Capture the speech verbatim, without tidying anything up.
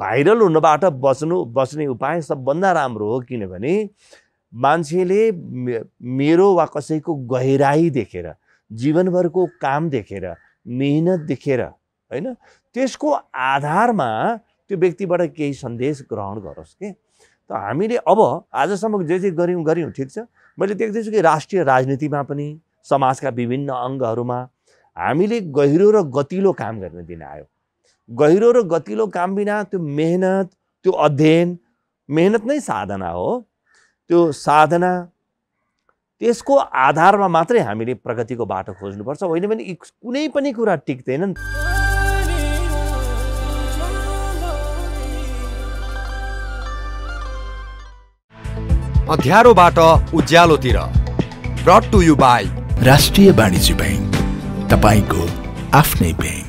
Viral हुनबाट बच्नु बच्ने उपाय सबभन्दा राम्रो हो, किनभने मान्छेले मेरो वा कसैको गहिराई देखेर, जीवनभरको काम देखेर, मेहनत देखेर हैन, त्यसको आधारमा त्यो व्यक्तिबाट केही सन्देश ग्रहण गरोस् के। त हामीले अब आजसम्म जे जे गर्यौं गर्यौं ठीक छ। मैले देख्दैछु कि राष्ट्रिय राजनीतिमा पनि, समाजका विभिन्न अङ्गहरूमा हामीले गहिरो र गतिलो काम गर्ने दिन आयो। गहिरो र गतिलो काम बिना त्यो मेहनत, त्यो अध्ययन, मेहनत नै साधना हो, त्यो साधना, त्यसको आधारमा मात्रै हामीले प्रगतिको बाटो खोज्नुपर्छ। होइन भने कुनै पनि कुरा टिक्दैन। अध्यारोबाट उज्यालोतिर, brought to you by Rastriya Banijya bank, तपाईँको आफ्नै बैंक।